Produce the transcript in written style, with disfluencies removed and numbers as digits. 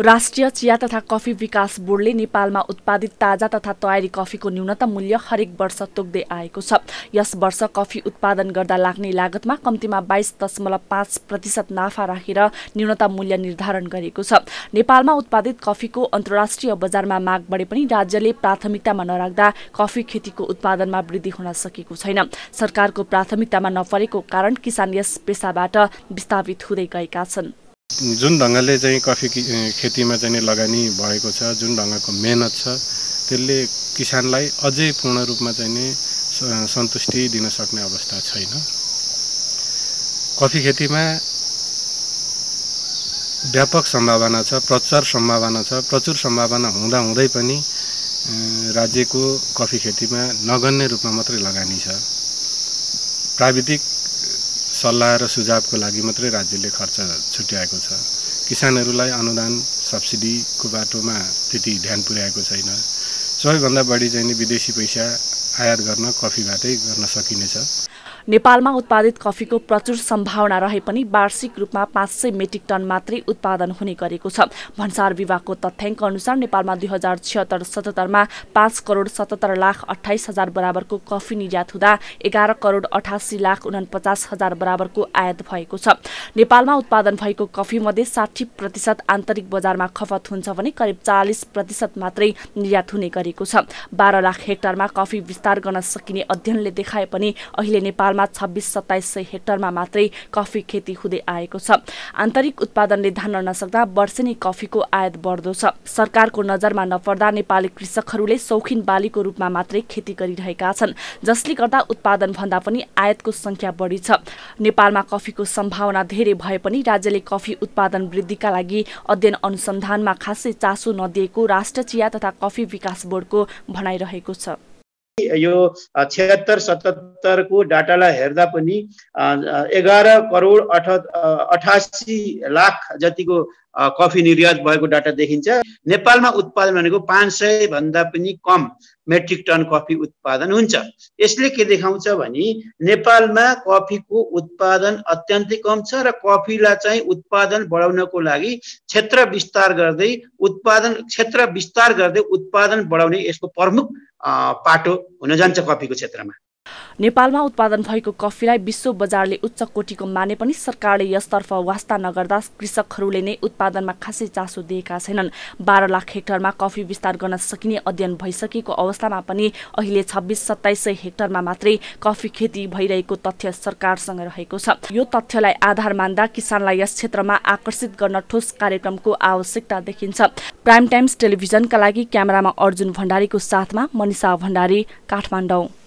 राष्ट्रिय चिया तथा कफी विकास बोर्डले नेपालमा उत्पादित ताजा तथा तयारी कफीको न्यूनतम मूल्य हरेक वर्ष तोक्दै आएको छ। यस वर्ष कफी उत्पादन गर्दा लाग्ने लागतमा कम्तीमा 22.5% नाफा राखेर न्यूनतम मूल्य निर्धारण गरेको छ। नेपालमा उत्पादित कफीको अन्तर्राष्ट्रिय बजारमा माग बढे पनि राज्यले प्राथमिकतामा नराख्दा कफी खेतीको उत्पादनमा वृद्धि हुन सकेको छैन। सरकारको प्राथमिकतामा नपरेको कारण किसान यस पेशाबाट विस्थापित हुँदै गएका छन्। जुन ढंगले चाहिँ कफी खेती में चाहिँ लगानी भएको छ, जुन ढंग को मेहनत छ, त्यसले किसानलाई अझै पूर्ण रूप में चाहिँ सन्तुष्टि दिन सक्ने अवस्था छैन। कफी खेती में व्यापक संभावना छ, प्रचुर संभावना छ। प्रचुर संभावना हुँदा हुँदै पनि राज्य को कफी खेती में नगण्य रूप में मात्र लगानी छ। प्राविधिक सल्लाह र सुझावको लागि मात्रै राज्यले खर्च छुट्याएको छ। किसानहरूलाई अनुदान सब्सिडीको बाटोमा त्यति ध्यान पुर्याएको छैन। सबैभन्दा बढी चाहिँ विदेशी पैसा आयात गर्न कफीबाटै गर्न सकिनेछ। नेपालमा उत्पादित कफीको प्रचुर सम्भावना रहे पनि वार्षिक रूपमा 500 मेट्रिक टन मात्रै उत्पादन हुने गरेको छ। भन्सार विभागको तथ्याङ्क अनुसार नेपालमा 2076-77मा 5,77,28,000 बराबरको कफी निर्यात हुँदा 11,88,49,000 बराबरको आयात भएको छ। नेपालमा उत्पादन भएको कफी मध्ये 60% आन्तरिक बजारमा खपत हुन्छ भने करिब 40% मात्रै निर्यात हुने गरेको छ। 12 लाख हेक्टरमा कफी विस्तार गर्न सकिने अध्ययनले देखाए पनि अहिले नेपाल 26-27 सय हेक्टरमा मात्रै कफी खेती हुँदै आएको छ। आन्तरिक उत्पादनले धान्न नसक्दा वर्षेनी कफीको आयात बढ्दो छ। सरकारको नजरमा नपर्दा नेपाली कृषकहरूले शौखिन बालीको रूपमा मात्रै खेती गरिरहेका छन्, जसले गर्दा उत्पादन भन्दा पनि आयातको संख्या बढी छ। नेपालमा कफीको सम्भावना धेरै भए पनि राज्यले कफी उत्पादन वृद्धिका लागि अध्ययन अनुसन्धानमा खासै चासो नदिएको राष्ट्रिय चिया तथा कफी विकास बोर्डको भनाइरहेको छ। यो 76-77 को डाटालाई हेर्दा पनि 11,88,00,000 जतिको कफी निर्यात भएको डाटा देखिन्छ। नेपालमा उत्पादन भनेको 500 भन्दा पनि कम मेट्रिक टन कफी उत्पादन हुन्छ। यसले के देखाउँछ भने नेपालमा कफीको उत्पादन अत्यन्तै कम छ र कफीलाई चाहिँ उत्पादन बढाउनको लागि क्षेत्र विस्तार गर्दै उत्पादन बढाउने यसको प्रमुख पाटो हुन जान्छ कफीको क्षेत्रमा। नेपालमा उत्पादन भएको कफीलाई विश्व बजारले उच्च कोटिको माने पनि सरकारले यसतर्फ वास्ता नगर्दा कृषकहरूले नै उत्पादनमा खासै चासो दिएका छैनन्। 12 लाख हेक्टरमा कफी विस्तार गर्न सकिने अध्ययन भइसकेको अवस्थामा पनि अहिले 26-27 सय हेक्टरमा मात्रै कफी खेती भइरहेको तथ्य सरकारसँग रहेको छ। यो तथ्यलाई आधार मान्दा किसानलाई यस क्षेत्रमा आकर्षित गर्न ठोस कार्यक्रमको आवश्यकता देखिन्छ। प्राइम टाइम्स टेलिभिजनका लागि क्यामेरामा अर्जुन भण्डारीको साथमा मनिषा भण्डारी, काठमाडौँ।